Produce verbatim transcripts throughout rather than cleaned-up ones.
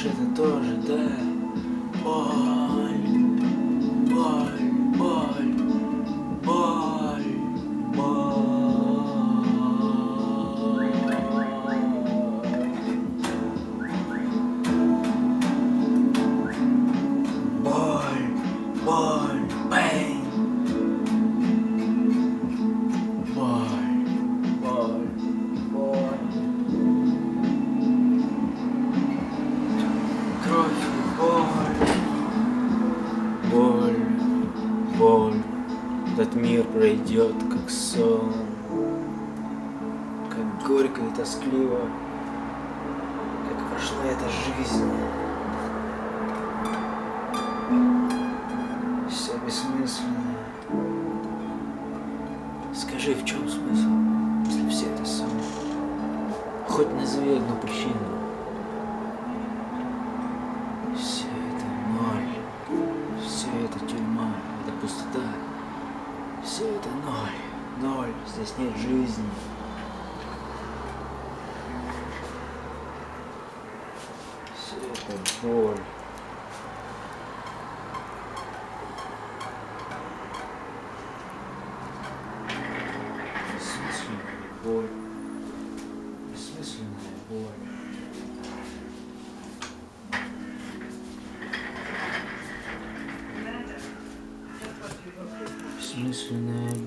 Слышь, это тоже, да? Боль, боль, боль, боль, боль. Боль, боль, pain. Боль, боль, боль. Кровь, боль, боль, боль. Этот мир пройдет как сон, как горько и тоскливо, как прошла эта жизнь. Все бессмысленно. Скажи, в чем смысл, если все это сон? Хоть назови одну причину. Все это ноль, все это тюрьма, это пустота. Все это ноль, ноль, здесь нет жизни. Все это боль. Бессмысленная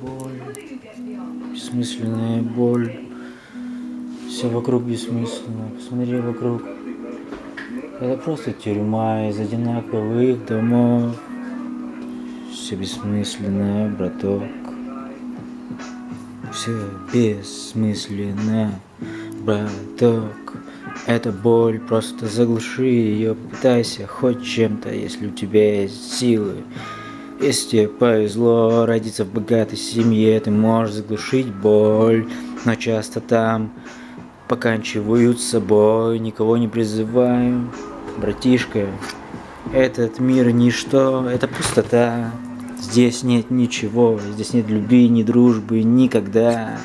боль. Бессмысленная боль. Бессмысленная боль, бессмысленная боль, все вокруг бессмысленно, посмотри вокруг. Это просто тюрьма из одинаковых домов, все бессмысленно, браток. Все бессмысленно, браток. Эта боль, просто заглуши ее, пытайся хоть чем-то, если у тебя есть силы. Если тебе повезло родиться в богатой семье, ты можешь заглушить боль, но часто там поканчивают с собой, никого не призываем. Братишка, этот мир ничто, это пустота, здесь нет ничего, здесь нет любви, ни дружбы, никогда.